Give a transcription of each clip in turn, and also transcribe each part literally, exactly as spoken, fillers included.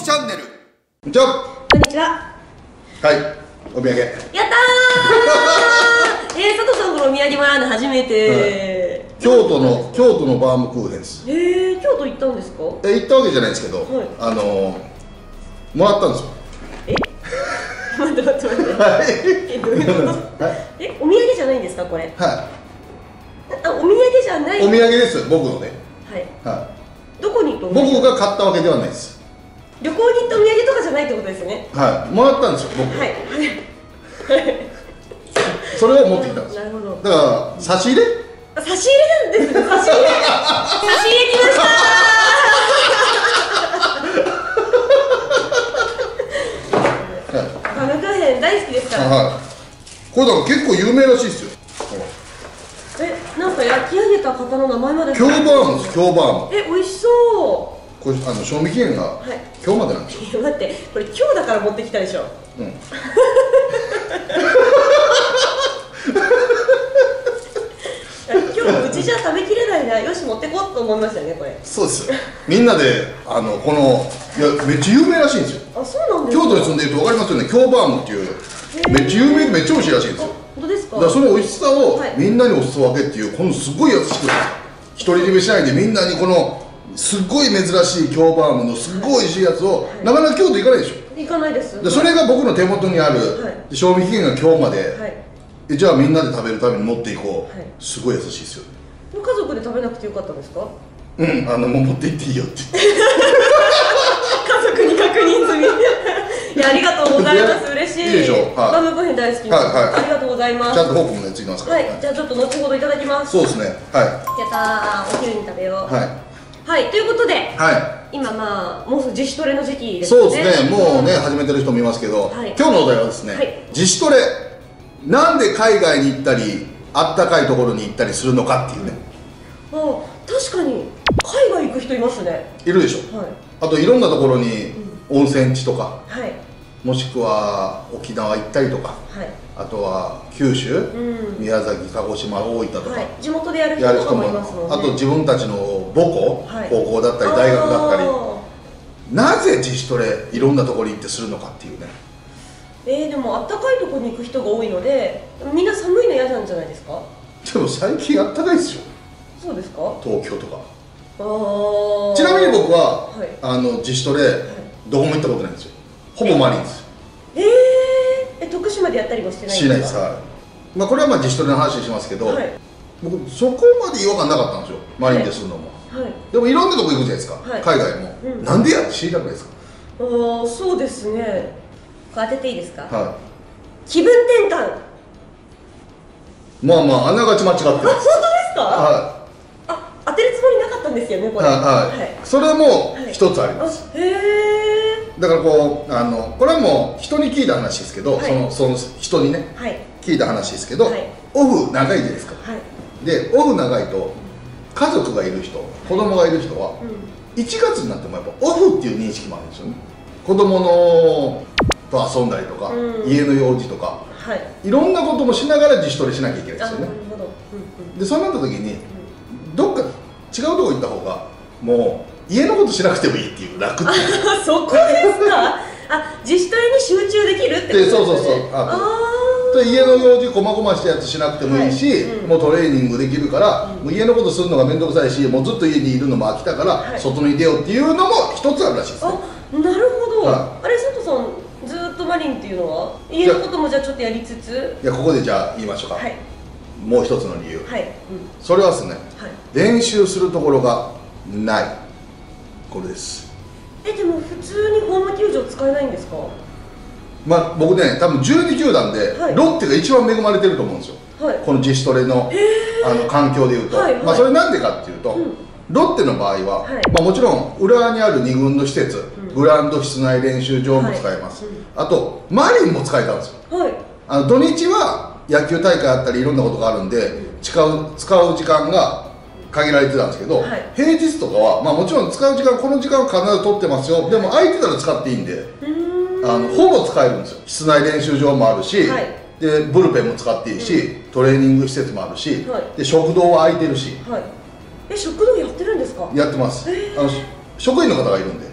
きチャンネル。こんにちは。こんにちは。はい、お土産。やったー。えー、佐藤さんからお土産もらうの初めて。京都の京都のバームクーヘンです。えー、京都行ったんですか？え、行ったわけじゃないんですけど、あのもらったんですよ。え？待って待って待って。え、どういうこと？え、お土産じゃないんですかこれ？はい。あ、お土産じゃない。お土産です、僕のね。はい。はい。どこに僕が買ったわけではないです。旅行に行ったお土産とかじゃないってことですね。はい、もらったんですよ僕。はいはいそれを持ってきたんです。なるほど。だから差し入れ差し入れなんです。差し入れ差し入れにましたー。バームクーヘン大好きですから。はい、これだから結構有名らしいですよ。え、なんか焼き上げた方の名前まで。京バームです。京バーム。え、美味しそう。これあの賞味期限が今日までなんですよ。待って、これ今日だから持ってきたでしょ。うん。今日うちじゃ食べきれないな、よし持ってこうと思いましたねこれ。そうです。みんなであのこの、いやめっちゃ有名らしいんですよ。あ、そうなんですか。京都に住んでると分かりますよね。京バームっていうめっちゃ有名でめっちゃ美味しいらしいんですよ。だからその美味しさをみんなにお裾分けっていう、このすごいやつ作る。一人占めしないでみんなにこのすごい珍しい京バームのすごい美味しいやつを、なかなか京都行かないでしょ。行かないです。それが僕の手元にある、賞味期限が今日まで、じゃあみんなで食べるために持っていこう。すごい優しいですよ。家族で食べなくてよかったんですか？うん、あのもう持って行っていいよって家族に確認済み。ありがとうございます。嬉しい。いいでしょう。バームクーヘン大好き。ありがとうございます。ちゃんとフォークもねついてますから。はい。じゃあちょっと後ほどいただきます。そうですね。はい。やったー。お昼に食べよう。はい。はい。ということで。はい。今まあもう自主トレの時期ですね。そうですね。もうね始めてる人もいますけど、今日のお題はですね、自主トレなんで海外に行ったりあったかいところに行ったりするのかっていうね。あ、確かに海外行く人いますね。いるでしょ。はい。あといろんなところに温泉地とか。はい。もしくは沖縄行ったりとか、あとは九州、宮崎、鹿児島、大分とか地元でやる人もいますもんね。あと自分たちの母校、高校だったり大学だったり、なぜ自主トレいろんなところに行ってするのかっていうね。えー、でもあったかいところに行く人が多いので、みんな寒いの嫌なんじゃないですか？でも最近あったかいですよ。そうですか？東京とか。ああ。ちなみに僕はあの自主トレどこも行ったことないんですよ。ほぼマリンです。えー、え、徳島でやったりもしてないんですか？しないです。まあこれはまあ自主トレの話しますけど、はい、僕そこまで違和感なかったんですよ、マリンでするのも。はいはい、でもいろんなとこ行くじゃないですか、はい、海外も、うん、なんでやって知りたくないですか？ああ、そうですね。こう当てていいですか？はい、気分転換。まあまああながち間違ってます。あ、本当ですか？はい。あ、当てるつもりなかったんですよねこれ。はい、はい、それも一つあります。へえ。だからこうあのこれはもう人に聞いた話ですけど、そのその人にね聞いた話ですけど、オフ長いじゃないですか。でオフ長いと家族がいる人、子供がいる人はいちがつになってもやっぱオフっていう認識もあるんですよね。子供のと遊んだりとか家の用事とかいろんなこともしながら自主トレしなきゃいけないですよね。でそうなった時にどっか違うとこ行った方がもう家のことしなくてもいいっていう、楽っていう。そこですか？あ、自主トレに集中できるってことですね。そうそうそう。ああ、家の用事こまごましたやつしなくてもいいし、はい、うん、もうトレーニングできるから、うん、もう家のことするのが面倒くさいし、もうずっと家にいるのも飽きたから、はい、外に出ようっていうのも一つあるらしいですね。あ、なるほど、はい、あれ佐藤さんずっとマリンっていうのは家のこともじゃあちょっとやりつつ。いや、ここでじゃあ言いましょうか、はい、もう一つの理由、はい、うん、それはですね、はい、練習するところがない、これです。え、でも普通にホーム球場使えないんですか？まあ僕ね、多分じゅうにきゅうだんで、はい、ロッテが一番恵まれてると思うんですよ、はい、この自主トレの、えー、あの環境でいうと、はいはい、まあそれなんでかっていうと、うん、ロッテの場合は、はい、まあもちろん裏にあるにぐんの施設、うん、グラウンド室内練習場も使えます、はい、うん、あとマリンも使えたんですよ、はい、あの土日は野球大会あったりいろんなことがあるんで、うん、使う使う時間が限られてたんですけど、はい、平日とかは、まあ、もちろん使う時間、この時間は必ず取ってますよ。でも空いてたら使っていいんで、あのほぼ使えるんですよ。室内練習場もあるし、はい、でブルペンも使っていいし、うん、トレーニング施設もあるし、はい、で食堂は空いてるし、はい、え、食堂やってるんですか？やってます。あの職員の方がいるんで、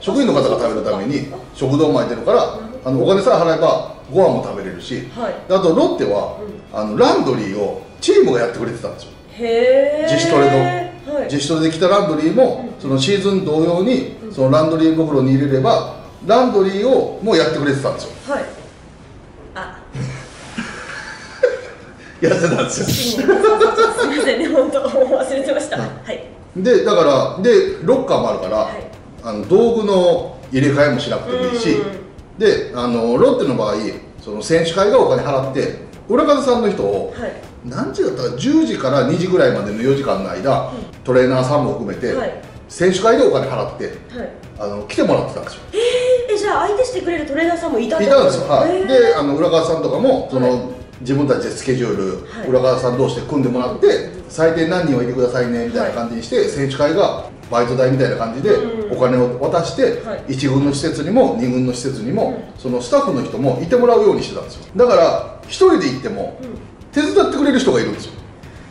職員の方が食べるために食堂巻いてるから、あのお金さえ払えばご飯も食べれるし、あとロッテはあのランドリーをチームがやってくれてたんですよ。自主トレの自主トレで来たランドリーもそのシーズン同様にそのランドリー袋に入れればランドリーをもうやってくれてたんですよ。やってたんですよ。すみませんね、本当忘れてました。はい。でだからでロッカーもあるから、はい、あの道具の入れ替えもしなくてもいいし、であのロッテの場合その選手会がお金払って浦和さんの人を、はい、何時だったらじゅうじからにじぐらいまでのよじかんの間、はい、トレーナーさんも含めて、はい、選手会でお金払って、はい、あの来てもらってたんですよ。えー、えじゃあ相手してくれるトレーナーさんもいたんですか？いたんですよ。はい。えー、であの浦和さんとかもその、はい、自分たちでスケジュール、浦和さん同士で組んでもらって、最低何人はいてくださいねみたいな感じにして、選手会がバイト代みたいな感じでお金を渡して、いち軍の施設にもに軍の施設にも、そのスタッフの人もいてもらうようにしてたんですよ。だから、ひとりで行っても、手伝ってくれる人がいるんですよ。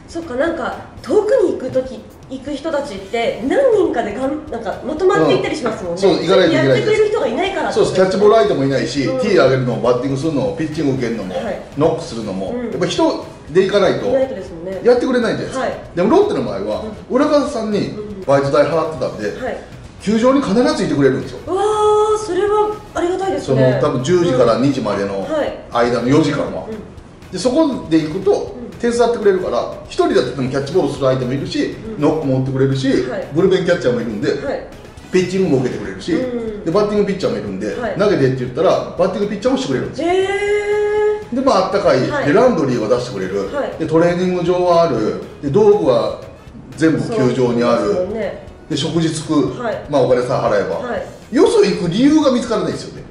そっか、なんか、遠くに行くとき、行く人たちって、何人かでがんなんかまとまって行ったりしますもんね。そう、行かないといけない。やってくれる人がいないから。そうです、キャッチボール相手もいないし、ティー上げるのも、バッティングするのも、ピッチング受けるのも、ノックするのも、やっぱ人で行かないと、やってくれないじゃないですか。でも、ロッテの場合は、浦和さんにバイト代払ってたんで、球場に必ずいてくれるんですよ。わー、それはありがたいですね。多分じゅうじからにじまでの間のよじかんは。で、そこで行くと、手伝ってくれるから、ひとりだってもキャッチボールする相手もいるし、ノックも打ってくれるし、ブルペンキャッチャーもいるんで、ピッチングも受けてくれるし、でバッティングピッチャーもいるんで、投げてって言ったら、バッティングピッチャーもしてくれるんですよ。で、まあ、あったかい、でランドリーは出してくれる、でトレーニング場はある、で道具は全部球場にある、で食事つく、まあお金さえ払えば、よそ行く理由が見つからないですよね。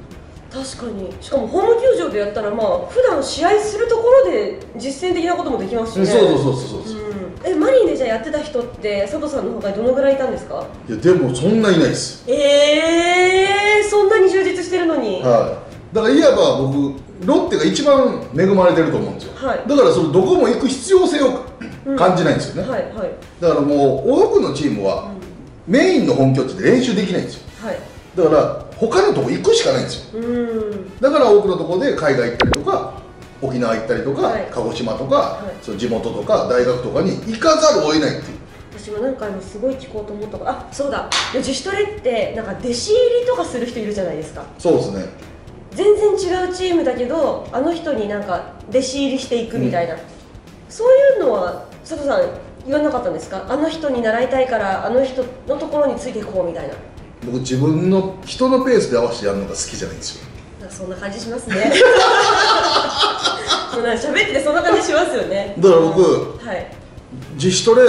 確かに。しかもホーム球場でやったら、まあ普段試合するところで実践的なこともできますしね。そうそうそうそうそう。うん、えマリンでじゃあやってた人って佐藤さんのほかにどのぐらいいたんですか？いやでもそんないないです。ええー、そんなに充実してるのに。はい、だからいわば僕ロッテが一番恵まれてると思うんですよ、はい、だからそのどこも行く必要性を感じないんですよね、うん、はいはい。だからもう多くのチームはメインの本拠地で練習できないんですよ、はい、だから他のとこ行くしかないんですよ。だから多くのとこで海外行ったりとか沖縄行ったりとか、はい、鹿児島とか、はい、その地元とか大学とかに行かざるを得ないっていう。私もなんか今すごい聞こうと思ったから、あそうだ、自主トレってなんか弟子入りとかする人いるじゃないですか。そうですね。全然違うチームだけどあの人になんか弟子入りしていくみたいな、うん、そういうのは佐藤さん言わなかったんですか？あの人に習いたいからあの人のところについていこうみたいな。僕自分の人のペースで合わせてやるのが好きじゃないんですよ。そんな感じしますね。喋っててそんな感じしますよね。だから僕、はい、自主トレ、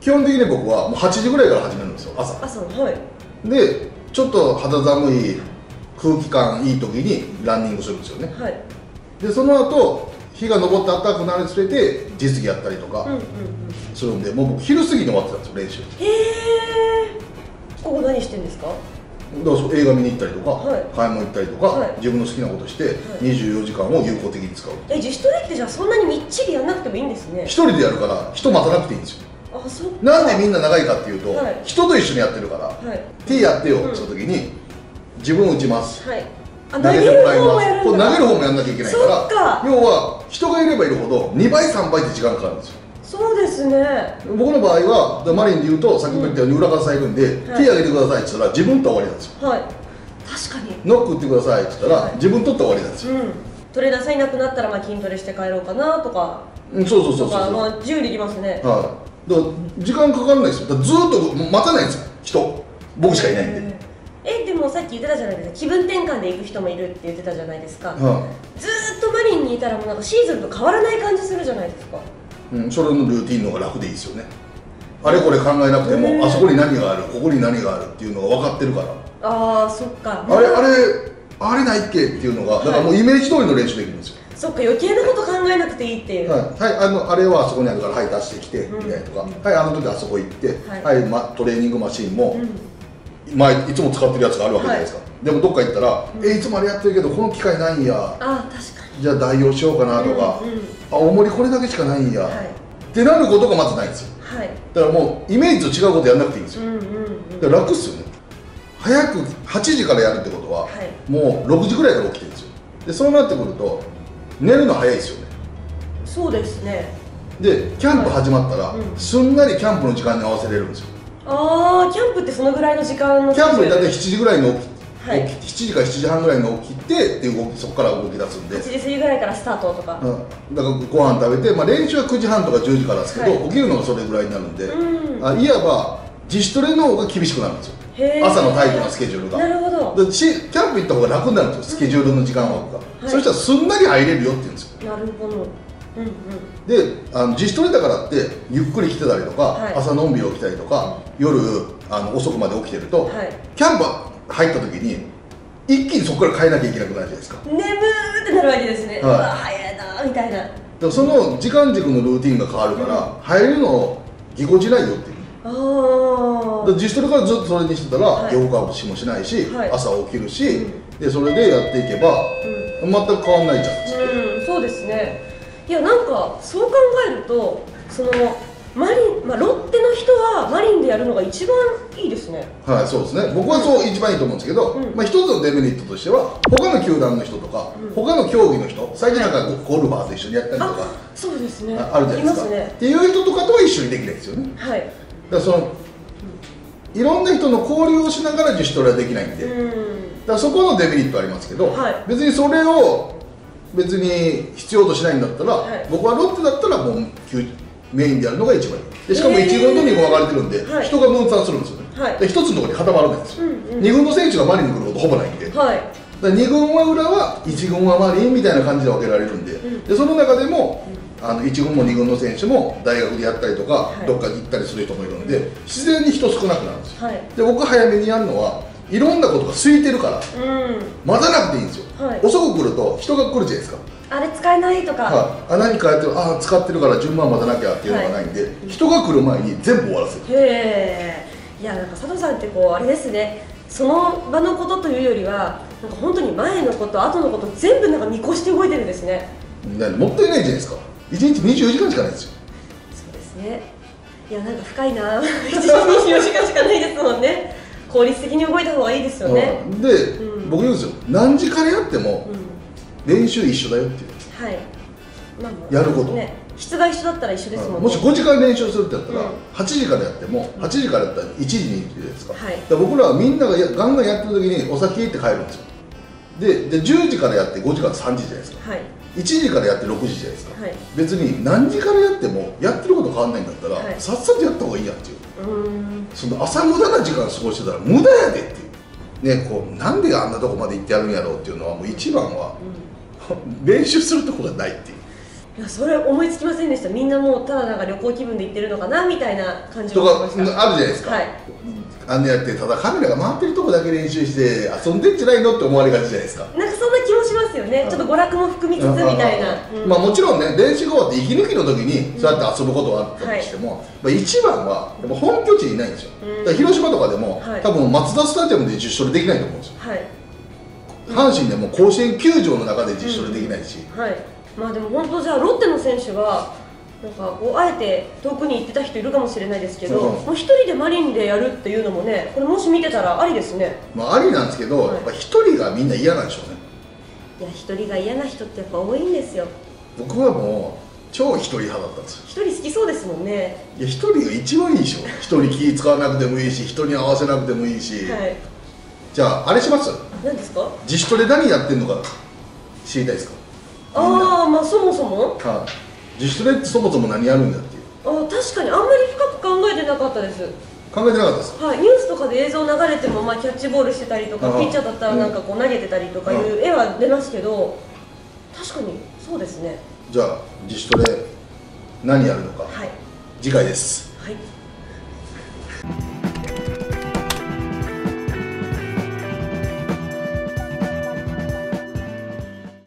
基本的に僕はもうはちじぐらいから始めるんですよ、朝。朝、はい。で、ちょっと肌寒い空気感いい時にランニングするんですよね。はい、で、その後日が昇って暖かくなるにつれて実技やったりとかするんで、もう僕昼過ぎに終わってたんですよ、練習。へー。ここ何してんですか？だから映画見に行ったりとか、はい、買い物行ったりとか、はい、自分の好きなことして、はい、にじゅうよじかんを有効的に使う。え自主トレってじゃあそんなにみっちりやんなくてもいいんですね。一人でやるから人待たなくていいんですよ。あそっか。なんでみんな長いかっていうと、はい、人と一緒にやってるから、はい、手やってよ、うん、その時に自分を打ちます、はい、投げてもらいます。投げる方もやんなきゃいけないから、要は人がいればいるほどにばいさんばいって時間かかるんですよ。そうですね。僕の場合はマリンで言うと、先ほど言ったように裏側さんいるんで手を挙げてくださいって言ったら自分と終わりなんですよ。はい、確かに。ノック打ってくださいって言ったら自分とって終わりなんですよ。トレーナーさんいなくなったらまあ筋トレして帰ろうかなとか。そうそうそうそう、まあ自由にいきますね。はい、だから時間かかんないですよ。だからずっと待たないんですよ、人。僕しかいないんで。えでもさっき言ってたじゃないですか、気分転換で行く人もいるって言ってたじゃないですか。ずっとマリンにいたらもうなんかシーズンと変わらない感じするじゃないですか。うん、それのルーティンの方が楽でいいですよね。あれこれ考えなくても、あそこに何がある、ここに何があるっていうのが分かってるから。ああ、そっか。あれあれあれないっけっていうのが、だからもうイメージ通りの練習できるんですよ。そっか、余計なこと考えなくていいっていう。はい、はい、あのあれはあそこにあるから、はい足してきてみたいなとか、はいあの時あそこ行って、はいまトレーニングマシーンも、まあいつも使ってるやつがあるわけじゃないですか。でもどっか行ったら、えいつもあれやってるけどこの機械ないんや。ああ、確かに。じゃあ代用しようかなとか。あ、大盛りこれだけしかないんや、はい、ってなることがまずないんですよ、はい、だからもうイメージと違うことやんなくていいんですよ。だから楽っすよね。早くはちじからやるってことは、はい、もうろくじぐらいから起きてるんですよ。でそうなってくると寝るの早いですよね。そうですね。でキャンプ始まったら、はいうん、すんなりキャンプの時間に合わせれるんですよ。ああキャンプってそのぐらいの時間のキャンプにだってしちじぐらいに起きて、はい、しちじからしちじはんぐらいに起きてで動きそこから動き出すんではちじ過ぎぐらいからスタートとか、うん、だからご飯食べて、まあ、練習はくじはんとかじゅうじからですけど、はい、起きるのがそれぐらいになるんで、うん、あいわば自主トレの方が厳しくなるんですよ。朝の体育のスケジュールがなるほど。でキャンプ行った方が楽になるんですよ、スケジュールの時間枠が、はい、そしたらすんなり入れるよって言うんですよ。なるほど、うんうん、であの自主トレだからってゆっくり来てたりとか、はい、朝のんびり起きたりとか夜あの遅くまで起きてると、はい、キャンプは入った時に一気にそこから変えなきゃいけなくなるじゃないですか。眠ーってなるわけですね、はい、うわ早いなみたいな。だからその時間軸のルーティンが変わるから、うん、入れるのをぎこちないよっていう。ああ自主トレからずっとそれにしてたら夜更かしもしないし、はい、朝起きるし、はい、でそれでやっていけば、うん、全く変わんないじゃんっつって、うん、そうですね。いやなんかそう考えるとそのマリン、まあ、ロッテの人はマリンでやるのが一番いいですね。はいそうですね。僕はそう一番いいと思うんですけど、うん、まあ一つのデメリットとしては他の球団の人とか、うん、他の競技の人最近なんかゴルファーと一緒にやったりとかそうですね あ, あるじゃないですか。いますねっていう人とかとは一緒にできないですよね。はい。だからそのいろんな人の交流をしながら自主トレはできないんで、うん、だからそこのデメリットはありますけど、はい、別にそれを別に必要としないんだったら、はい、僕はロッテだったらもうメインでやるのが一番いいで、しかもいち軍とに軍分かれてるんで、はい、人が分散するんですよね、はい、でひとつのところに固まらないんですよ、うんうん、に軍の選手がマリンに来ることほぼないんで、はい、だに軍は裏はいち軍はマリンみたいな感じで分けられるんで、うん、でその中でも、うん、あのいち軍もに軍の選手も大学でやったりとか、はい、どっかに行ったりする人もいるんで、うん、自然に人少なくなるんですよ、はい、で僕早めにやるのはいろんなことが空いてるから、うん、混ざなくていいんですよ、はい、遅く来ると人が来るじゃないですか。あれ使えないとか、はい、あ何かやってる、あ使ってるから順番待たなきゃっていうのがないんで、はい、人が来る前に全部終わらせる。へえ。いやなんか佐藤さんってこうあれですね、その場のことというよりはなんか本当に前のこと後のこと全部なんか見越して動いてるんですね。もったいないじゃないですか。いちにちにじゅうよじかんしかないですよ。そうですね。いやなんか深いな一日にじゅうよじかんしかないですもんね。効率的に動いた方がいいですよね。うん、で、うん、僕言うんですよ、何時からやっても、うん練習一緒だよっていう、はいまあ、まあやること、ね、質が一緒だったら一緒ですもんね。もしごじかん練習するってやったら、うん、はちじからやってもはちじからやったらいちじに行くじゃないですか、はい、だから僕らはみんながやガンガンやってる時にお先行って帰るんですよ。 で, でじゅうじからやってごじからさんじじゃないですか、はい、いちじからやってろくじじゃないですか、はい、別に何時からやってもやってること変わんないんだったら、はい、さっさとやった方がいいやっていう、うんその朝無駄な時間過ごしてたら無駄やでっていうね、こうなんであんなとこまで行ってやるんやろうっていうのはもう一番は、うん練習するとこがないっていう。いやそれ思いつきませんでした。みんなもうただなんか旅行気分で行ってるのかなみたいな感じとかあるじゃないですか、はい、あんなやってただカメラが回ってるとこだけ練習して遊んでんじゃないのって思われがちじゃないですか。なんかそんな気もしますよね、はい、ちょっと娯楽も含みつつみたいな、まあもちろんね練習終わって息抜きの時にそうやって遊ぶことはあったとしても、うんはい、一番はやっぱ本拠地にいないんですよ、うん、だから広島とかでも、はい、多分マツダスタジアムで自主トレできないと思うんですよ、はい阪神でも甲子園球場の中で実証できないし、うん、はいまあでも本当じゃあロッテの選手はなんかこうあえて遠くに行ってた人いるかもしれないですけど、もう一人でマリンでやるっていうのもね、これもし見てたらありですね。まあありなんですけど、はい、やっぱ一人がみんな嫌なんでしょうね。いや一人が嫌な人ってやっぱ多いんですよ。僕はもう超一人派だったんですよ。一人好きそうですもんね。いや一人が一番いいでしょ一人気使わなくてもいいし人に合わせなくてもいいし、はい、じゃああれします。何ですか？自主トレ何やってんのか知りたいですか？ああまあそもそも、はあ、自主トレってそもそも何やるんだっていう。あ確かにあんまり深く考えてなかったです。考えてなかったですか？はいニュースとかで映像流れても、まあ、キャッチボールしてたりとか、はあ、ピッチャーだったらなんかこう投げてたりとかいう絵は出ますけど、はあ、確かにそうですね。じゃあ自主トレ何やるのか、はい、次回です。はい。